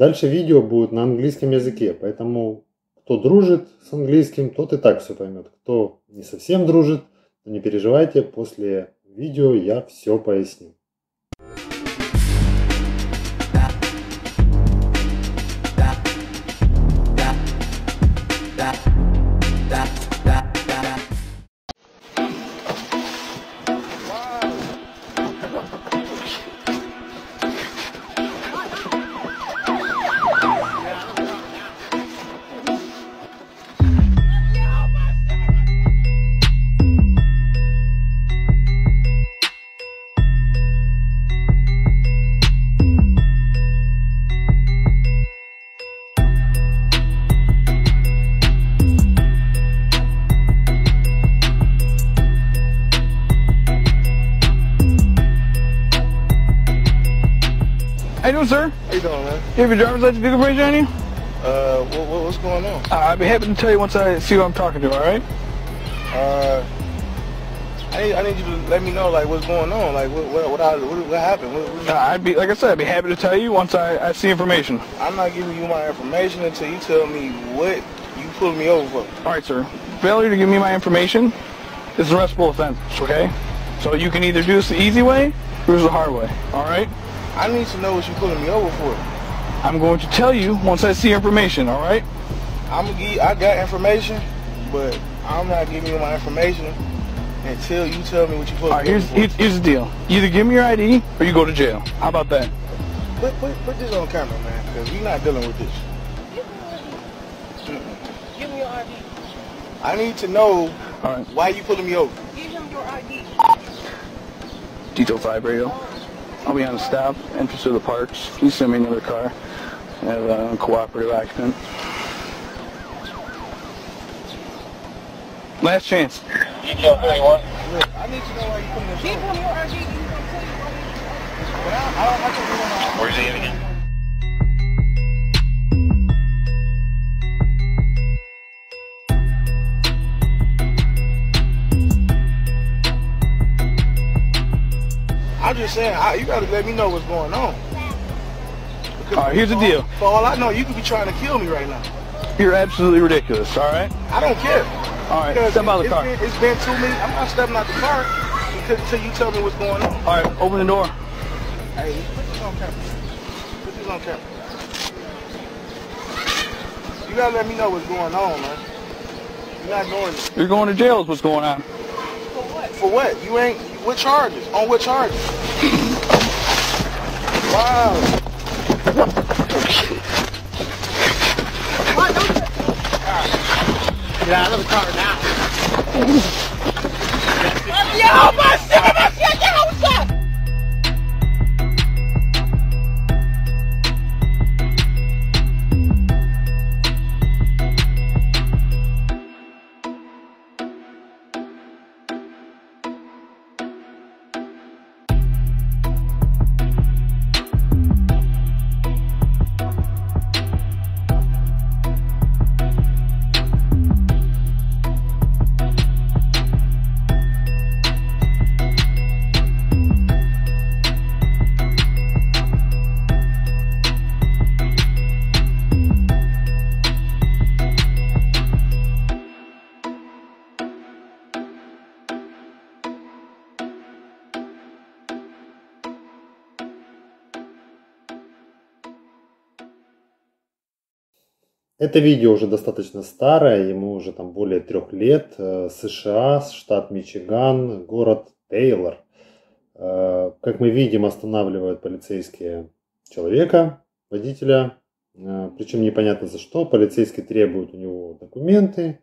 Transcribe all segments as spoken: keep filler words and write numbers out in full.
Дальше видео будет на английском языке, поэтому кто дружит с английским, тот и так все поймет. Кто не совсем дружит, то не переживайте, после видео я все поясню. How you doing, sir? How you doing, man? You have your driver's license vehicle bridge on you? Uh, what, what, what's going on? Uh, I'll be happy to tell you once I see who I'm talking to, all right? Uh, I need, I need you to let me know, like, what's going on, like, what what what, I, what, what happened? What, what, uh, I'd be, like I said, I'd be happy to tell you once I, I see information. I'm not giving you my information until you tell me what you pulled me over for. All right, sir. Failure to give me my information is an arrestable offense, okay? So you can either do this the easy way or the hard way, all right? I need to know what you're pulling me over for. I'm going to tell you once I see information, all right? I'm gonna give, I got information, but I'm not giving you my information until you tell me what you're pulling all right, me here's, over for. Here's the deal. You either give me your I D or you go to jail. How about that? Put, put, put this on camera, man, because we're not dealing with this. Give me your I D. Mm-hmm. Give me your I D. I need to know all right. why you pulling me over. Give him your I D. D two five radio. I'll be on the stop, entrance to the parks. Please send me another car. I have a uncooperative accident. Last chance. D T L thirty-one. I need to know why you're putting this on. Where's he again? I'm just saying, I, you gotta let me know what's going on. All right, here's the deal. For all I know, you could be trying to kill me right now. You're absolutely ridiculous, all right? I don't care. All right, step out of the car. Been, it's been two minutes. I'm not stepping out the car until you tell me what's going on. All right, open the door. Hey, put this on camera. Put this on camera. You gotta let me know what's going on, man. You're not going to... You're going to jail is what's going on. For what? For what? You ain't... What charges? On what charges? Wow. Why don't you? Alright. Get out of the car now. Oh my shit! My shit! Get outside! Это видео уже достаточно старое, ему уже там более трех лет. США, штат Мичиган, город Тейлор. Как мы видим, останавливают полицейские человека, водителя. Причем непонятно за что. Полицейский требует у него документы.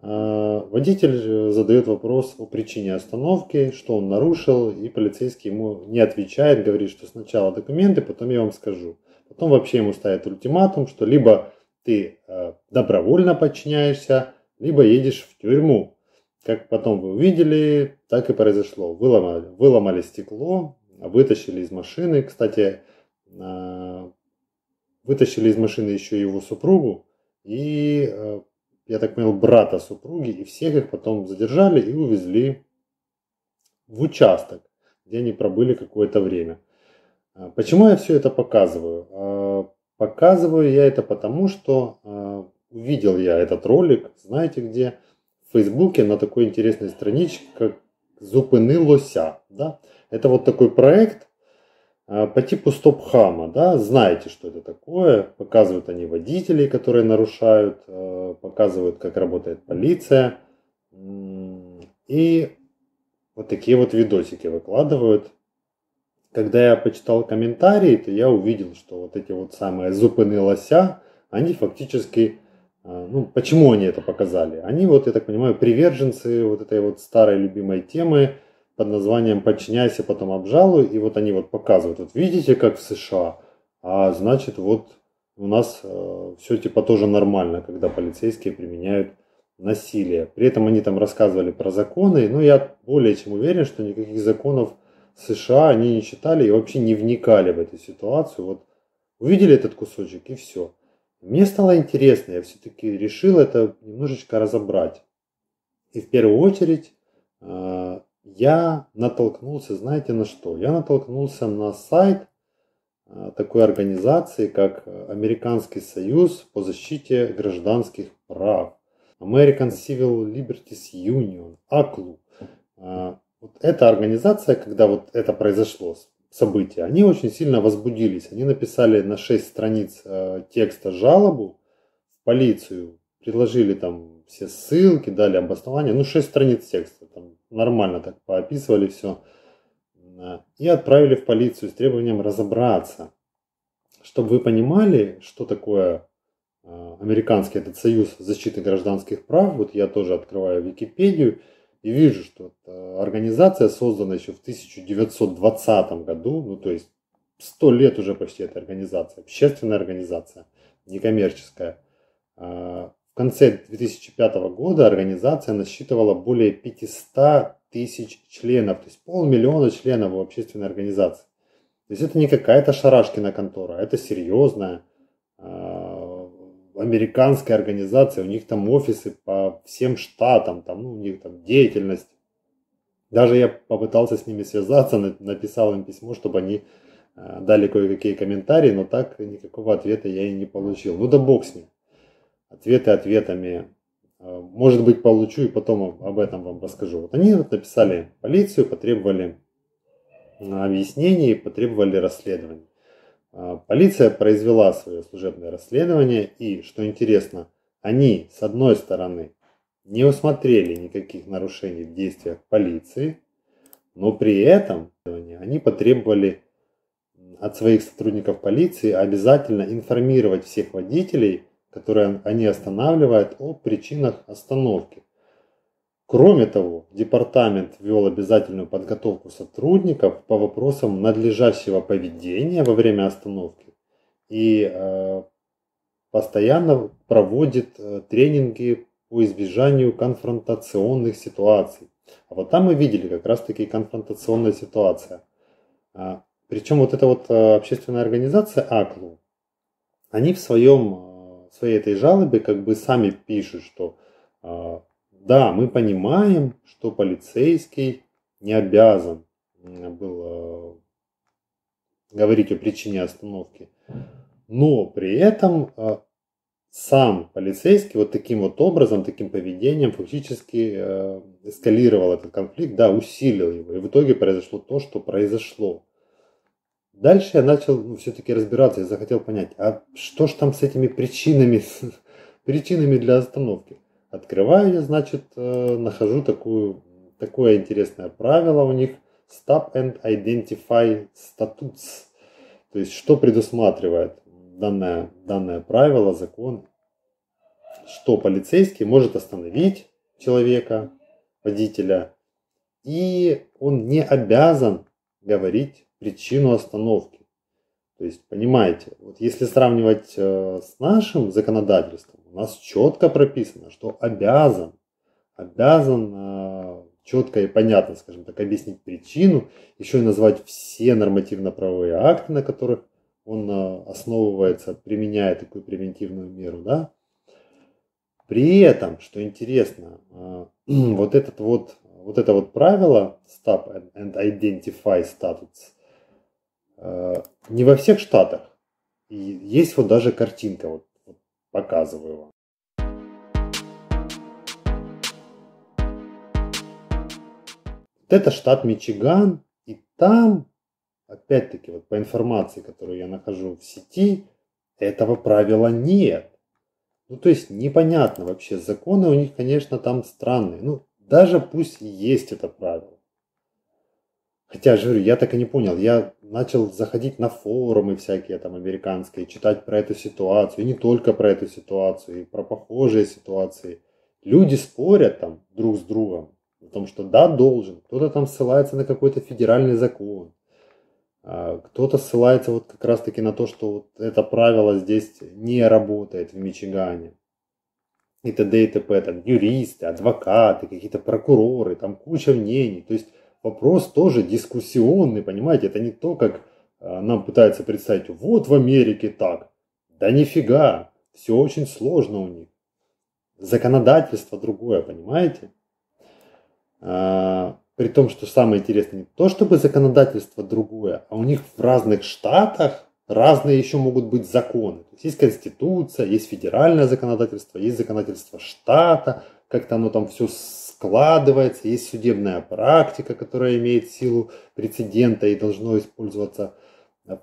Водитель задает вопрос о причине остановки, что он нарушил. И полицейский ему не отвечает, говорит, что сначала документы, потом я вам скажу. Потом вообще ему ставят ультиматум, что либо... ты добровольно подчиняешься, либо едешь в тюрьму. Как потом вы увидели, так и произошло. Выломали, выломали стекло, вытащили из машины. Кстати, вытащили из машины еще его супругу и, я так понял, брата супруги. И всех их потом задержали и увезли в участок, где они пробыли какое-то время. Почему я все это показываю? Показываю я это потому, что э, увидел я этот ролик, знаете где, в Фейсбуке на такой интересной страничке, как «Зупини лося». Да? Это вот такой проект э, по типу стоп-хама. Да? Знаете, что это такое. Показывают они водителей, которые нарушают, э, показывают, как работает полиция. И вот такие вот видосики выкладывают. Когда я почитал комментарии, то я увидел, что вот эти вот самые зупыны лося, они фактически, ну почему они это показали? Они вот, я так понимаю, приверженцы вот этой вот старой любимой темы под названием «Подчиняйся, потом обжалуй». И вот они вот показывают, вот видите, как в США, а значит вот у нас э, все типа тоже нормально, когда полицейские применяют насилие. При этом они там рассказывали про законы, но я более чем уверен, что никаких законов США они не читали и вообще не вникали в эту ситуацию. Вот увидели этот кусочек и все. Мне стало интересно, я все-таки решил это немножечко разобрать. И в первую очередь э, я натолкнулся, знаете, на что? Я натолкнулся на сайт э, такой организации, как Американский союз по защите гражданских прав. American Civil Liberties Union, АКЛУ. Э, Вот эта организация, когда вот это произошло, событие, они очень сильно возбудились. Они написали на шесть страниц э, текста жалобу в полицию, предложили там все ссылки, дали обоснование. Ну, шесть страниц текста, там нормально так поописывали все. Э, и отправили в полицию с требованием разобраться. Чтобы вы понимали, что такое э, американский этот союз защиты гражданских прав, вот я тоже открываю Википедию, и вижу, что организация создана еще в тысяча девятьсот двадцатом году, ну то есть сто лет уже почти эта организация, общественная организация, некоммерческая. В конце две тысячи пятого года организация насчитывала более пятисот тысяч членов, то есть полмиллиона членов в общественной организации. То есть это не какая-то шарашкина контора, это серьезная американская организация, у них там офисы по всем штатам, там, ну, у них там деятельность. Даже я попытался с ними связаться, написал им письмо, чтобы они э, дали кое-какие комментарии, но так никакого ответа я и не получил. Ну да бог с ним. Ответы ответами, э, может быть, получу и потом об этом вам расскажу. Вот они вот написали полицию, потребовали объяснений, потребовали расследований. Полиция произвела свое служебное расследование, и, что интересно, они, с одной стороны, не усмотрели никаких нарушений в действиях полиции, но при этом они потребовали от своих сотрудников полиции обязательно информировать всех водителей, которые они останавливают, о причинах остановки. Кроме того, департамент ввел обязательную подготовку сотрудников по вопросам надлежащего поведения во время остановки и э, постоянно проводит э, тренинги по избежанию конфронтационных ситуаций. А вот там мы видели как раз-таки конфронтационная ситуация. А, причем вот эта вот э, общественная организация АКЛУ, они в своем, э, своей этой жалобе как бы сами пишут, что... Э, Да, мы понимаем, что полицейский не обязан был говорить о причине остановки, но при этом сам полицейский вот таким вот образом, таким поведением фактически эскалировал этот конфликт, да, усилил его, и в итоге произошло то, что произошло. Дальше я начал ну, все-таки разбираться, я захотел понять, а что же там с этими причинами, причинами для остановки? Открываю я, значит, э, нахожу такую, такое интересное правило у них. Stop and Identify Statutes. То есть, что предусматривает данное, данное правило, закон. Что полицейский может остановить человека, водителя. И он не обязан говорить причину остановки. То есть, понимаете, вот если сравнивать э, с нашим законодательством, у нас четко прописано, что обязан, обязан э, четко и понятно, скажем так, объяснить причину, еще и назвать все нормативно-правовые акты, на которых он э, основывается, применяя такую превентивную меру. Да? При этом, что интересно, э, вот, этот вот, вот это вот правило Stop and Identify Statutes э, не во всех штатах. И есть вот даже картинка, вот, вот показываю вам. Вот это штат Мичиган, и там, опять-таки, вот по информации, которую я нахожу в сети, этого правила нет. Ну, то есть непонятно вообще, законы у них, конечно, там странные. Ну, даже пусть и есть это правило. Хотя, же я так и не понял, я начал заходить на форумы всякие там американские, читать про эту ситуацию, и не только про эту ситуацию, и про похожие ситуации. Люди спорят там друг с другом о том, что да, должен, кто-то там ссылается на какой-то федеральный закон, кто-то ссылается вот как раз-таки на то, что вот это правило здесь не работает в Мичигане. И т.д. и т.п. Там юристы, адвокаты, какие-то прокуроры, там куча мнений. То есть вопрос тоже дискуссионный, понимаете? Это не то, как нам пытаются представить, вот в Америке так. Да нифига, все очень сложно у них. Законодательство другое, понимаете? А, при том, что самое интересное, не то, чтобы законодательство другое, а у них в разных штатах разные еще могут быть законы. То есть, есть конституция, есть федеральное законодательство, есть законодательство штата, как-то оно там все складывается, есть судебная практика, которая имеет силу прецедента и должно использоваться в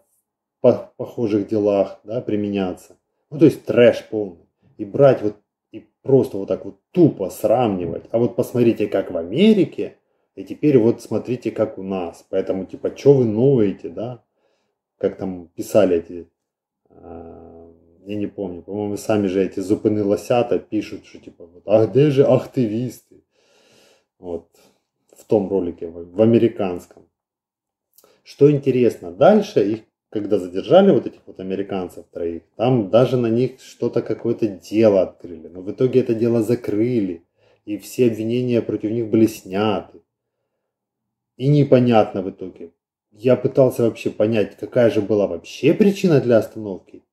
похожих делах, да, применяться. Ну, то есть трэш полный. И брать вот, и просто вот так вот тупо сравнивать. А вот посмотрите, как в Америке, и теперь вот смотрите, как у нас. Поэтому, типа, что вы ноете, да? Как там писали эти, я не помню, по-моему, сами же эти зупыны лосята пишут, что типа, а где же активисты? Вот, в том ролике, в американском. Что интересно, дальше их, когда задержали вот этих вот американцев троих, там даже на них что-то, какое-то дело открыли. Но в итоге это дело закрыли, и все обвинения против них были сняты. И непонятно в итоге. Я пытался вообще понять, какая же была вообще причина для остановки.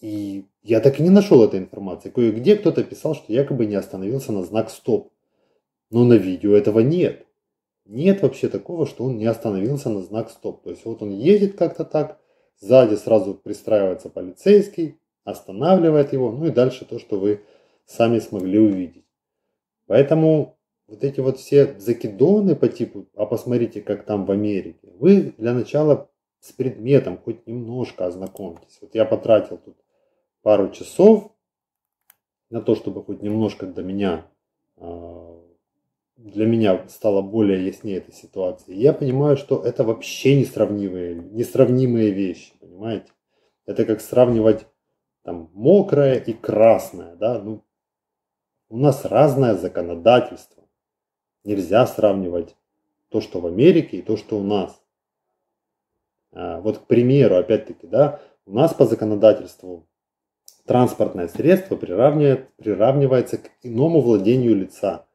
И я так и не нашел этой информации. Кое-где кто-то писал, что якобы не остановился на знак «Стоп». Но на видео этого нет. Нет вообще такого, что он не остановился на знак «Стоп». То есть вот он едет как-то так, сзади сразу пристраивается полицейский, останавливает его, ну и дальше то, что вы сами смогли увидеть. Поэтому... Вот эти вот все закидоны по типу, а посмотрите, как там в Америке. Вы для начала с предметом хоть немножко ознакомьтесь. Вот я потратил тут пару часов на то, чтобы хоть немножко для меня, для меня стало более яснее эта ситуация. И я понимаю, что это вообще несравнимые, несравнимые вещи, понимаете? Это как сравнивать там мокрое и красное, да? Ну, у нас разное законодательство. Нельзя сравнивать то, что в Америке, и то, что у нас. Вот, к примеру, опять-таки, да, у нас по законодательству транспортное средство приравнивается к иному владению лица.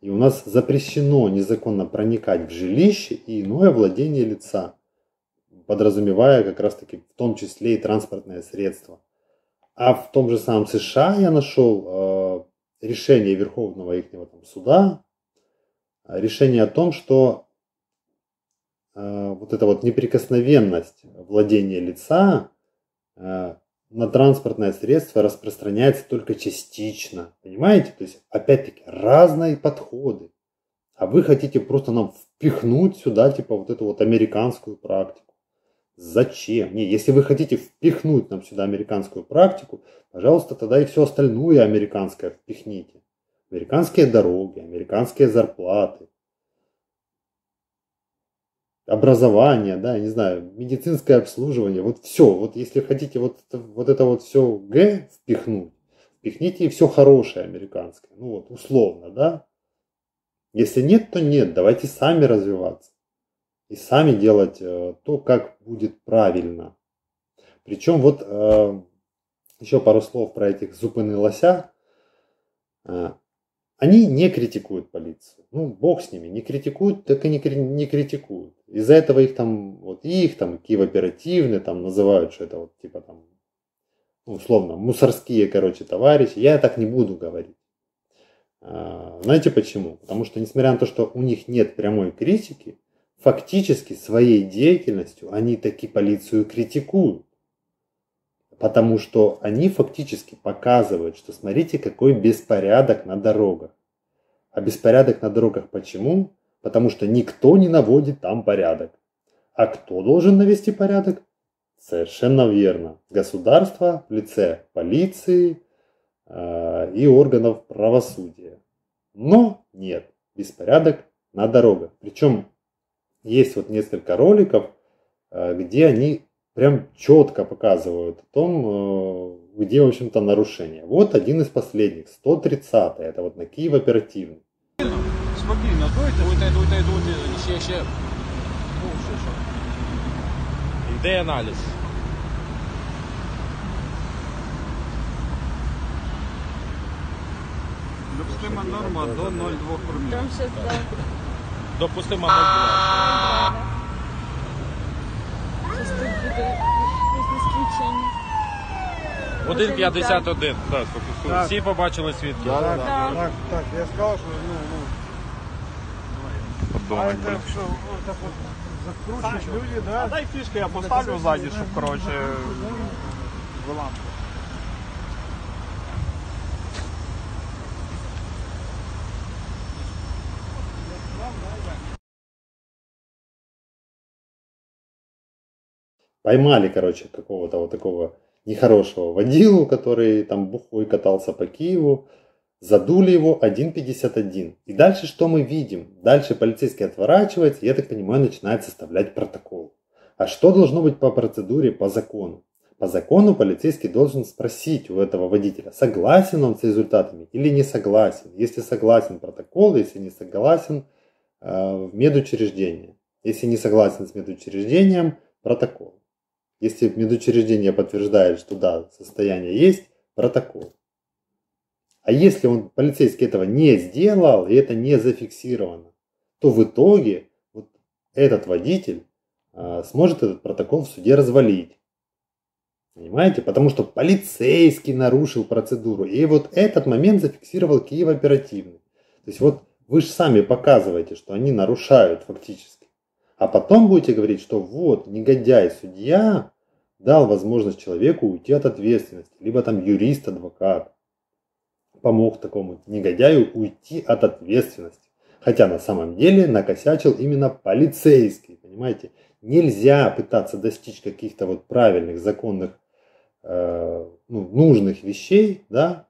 И у нас запрещено незаконно проникать в жилище и иное владение лица, подразумевая как раз-таки в том числе и транспортное средство. А в том же самом США я нашел э, решение Верховного их там суда, решение о том, что э, вот эта вот неприкосновенность владения лица э, на транспортное средство распространяется только частично. Понимаете? То есть, опять-таки, разные подходы. А вы хотите просто нам впихнуть сюда, типа, вот эту вот американскую практику. Зачем? Не, если вы хотите впихнуть нам сюда американскую практику, пожалуйста, тогда и все остальное американское впихните. Американские дороги, американские зарплаты, образование, да, я не знаю, медицинское обслуживание. Вот все, вот если хотите вот, вот это вот все Г впихнуть, впихните и все хорошее американское. Ну вот, условно, да. Если нет, то нет, давайте сами развиваться. И сами делать э, то, как будет правильно. Причем вот э, еще пару слов про этих зупыны лося. Они не критикуют полицию. Ну, бог с ними. Не критикуют, так и не, не критикуют. Из-за этого их там, вот их там, киев-оперативные там называют, что это вот типа там, ну, условно, мусорские, короче, товарищи. Я так не буду говорить. А, знаете почему? Потому что, несмотря на то, что у них нет прямой критики, фактически своей деятельностью они таки полицию критикуют. потому что они фактически показывают, что смотрите, какой беспорядок на дорогах. А беспорядок на дорогах почему? Потому что никто не наводит там порядок. А кто должен навести порядок? Совершенно верно. Государство в лице полиции э, и органов правосудия. Но нет, беспорядок на дорогах. Причем есть вот несколько роликов, э, где они прям четко показывают о том, э, где, в общем-то, нарушение. Вот один из последних, сто тридцатый, это вот на Киев оперативный. Спокойно, вот это, вот это, вот это, еще, еще. Де анализ? Допустима норма до ноль целых две десятых промилле. Допустима норма. один пятьдесят один. Так, спокійно. Всі побачили свідки. Так, так, так. Я сказав, що ну, ну. А це що, так от закручивать люди, да? А дай фишки, я поставлю сзади, чтобы, короче, была. Поймали, короче, какого-то вот такого нехорошего водилу, который там бухой катался по Киеву. Задули его один пятьдесят один. И дальше что мы видим? Дальше полицейский отворачивается, я так понимаю, начинает составлять протокол. А что должно быть по процедуре, по закону? По закону полицейский должен спросить у этого водителя, согласен он с результатами или не согласен. Если согласен — протокол, если не согласен — в медучреждение. Если не согласен с медучреждением — протокол. Если медучреждение подтверждает, что да, состояние есть — протокол. А если он, полицейский, этого не сделал и это не зафиксировано, то в итоге вот этот водитель а, сможет этот протокол в суде развалить. Понимаете? Потому что полицейский нарушил процедуру. И вот этот момент зафиксировал Киев оперативный. То есть вот вы же сами показываете, что они нарушают фактически. А потом будете говорить, что вот негодяй-судья дал возможность человеку уйти от ответственности. Либо там юрист-адвокат помог такому негодяю уйти от ответственности. Хотя на самом деле накосячил именно полицейский, понимаете? Нельзя пытаться достичь каких-то вот правильных, законных, э, ну, нужных вещей, да,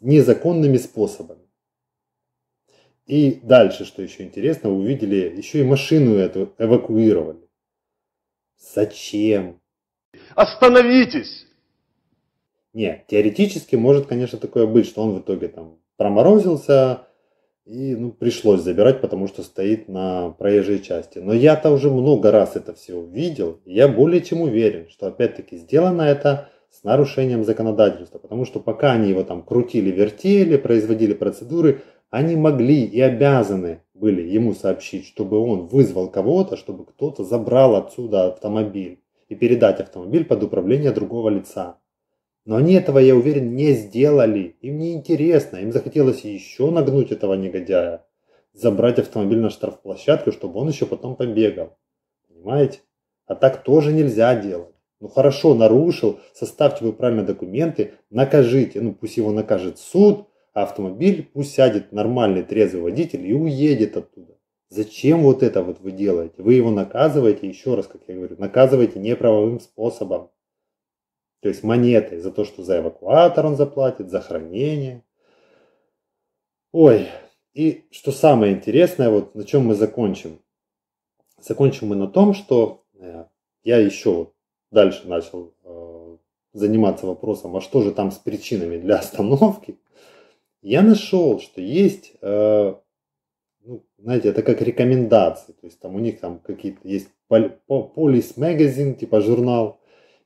незаконными способами. И дальше, что еще интересно, вы увидели, еще и машину эту эвакуировали. Зачем? Остановитесь! Нет, теоретически может, конечно, такое быть, что он в итоге там проморозился и ну, пришлось забирать, потому что стоит на проезжей части. Но я-то уже много раз это все видел, и я более чем уверен, что опять-таки сделано это с нарушением законодательства. Потому что пока они его там крутили, вертели, производили процедуры, они могли и обязаны были ему сообщить, чтобы он вызвал кого-то, чтобы кто-то забрал отсюда автомобиль и передать автомобиль под управление другого лица. Но они этого, я уверен, не сделали. Им не интересно. Им захотелось еще нагнуть этого негодяя. Забрать автомобиль на штрафплощадку, чтобы он еще потом побегал. Понимаете? А так тоже нельзя делать. Ну хорошо, нарушил. Составьте вы правильно документы. Накажите. Ну пусть его накажет суд. А автомобиль пусть сядет нормальный трезвый водитель и уедет оттуда. Зачем вот это вот вы делаете? Вы его наказываете, еще раз, как я говорю, наказываете неправовым способом. То есть монеты за то, что за эвакуатор он заплатит, за хранение. Ой, и что самое интересное, вот на чем мы закончим. Закончим мы на том, что я еще дальше начал э, заниматься вопросом, а что же там с причинами для остановки. Я нашел, что есть, э, ну, знаете, это как рекомендации. То есть там у них там какие-то есть Police Magazine, типа журнал.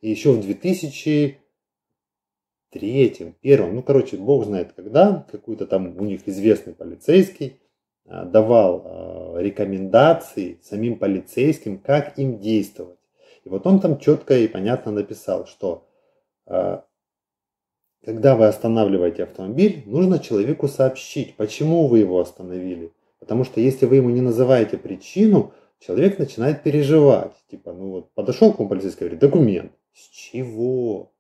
И еще в две тысячи третьем, две тысячи первом, ну, короче, бог знает когда, какой-то там у них известный полицейский давал рекомендации самим полицейским, как им действовать. И вот он там четко и понятно написал, что когда вы останавливаете автомобиль, нужно человеку сообщить, почему вы его остановили. Потому что если вы ему не называете причину, человек начинает переживать. Типа, ну вот, подошел к вам полицейский, говорит, документ. С чего?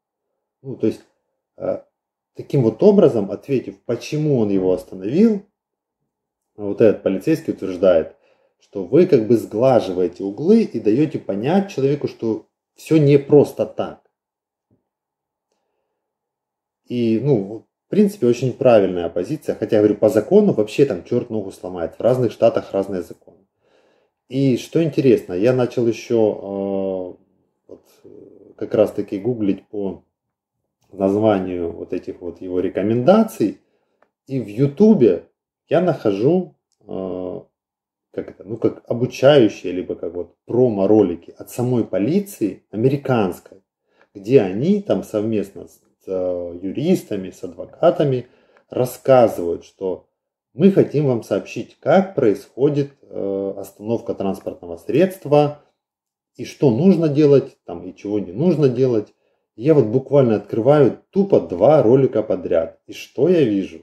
Ну, то есть, таким вот образом, ответив, почему он его остановил, вот этот полицейский утверждает, что вы как бы сглаживаете углы и даете понять человеку, что все не просто так. И, ну, в принципе, очень правильная позиция. Хотя, я говорю, по закону вообще там черт ногу сломает. В разных штатах разные законы. И что интересно, я начал еще э, вот, как раз-таки гуглить по названию вот этих вот его рекомендаций. И в Ютубе я нахожу э, как это, ну, как обучающие, либо как вот промо-ролики от самой полиции американской, где они там совместно с с юристами, с адвокатами рассказывают, что мы хотим вам сообщить, как происходит остановка транспортного средства и что нужно делать, там, и чего не нужно делать. Я вот буквально открываю тупо два ролика подряд. И что я вижу?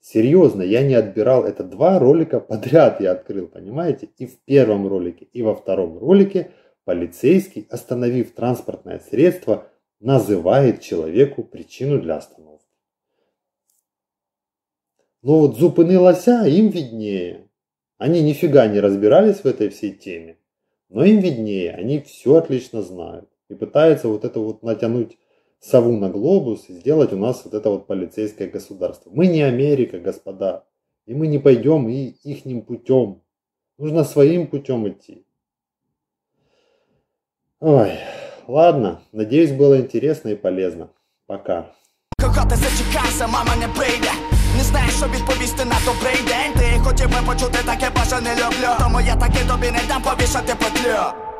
Серьезно, я не отбирал. Это два ролика подряд я открыл, понимаете? И в первом ролике, и во втором ролике полицейский, остановив транспортное средство, называет человеку причину для остановки. Но вот зупыны лося им виднее. Они нифига не разбирались в этой всей теме, но им виднее, они все отлично знают. И пытаются вот это вот натянуть сову на глобус и сделать у нас вот это вот полицейское государство. Мы не Америка, господа, и мы не пойдем и ихним путем. Нужно своим путем идти. Ой, ладно, надеюсь, было интересно и полезно. Пока. Не знаєш, що відповісти на добрий день. Ти хотів би почути таке, бажа не люблю. Тому я таки тобі не дам повішати петлю.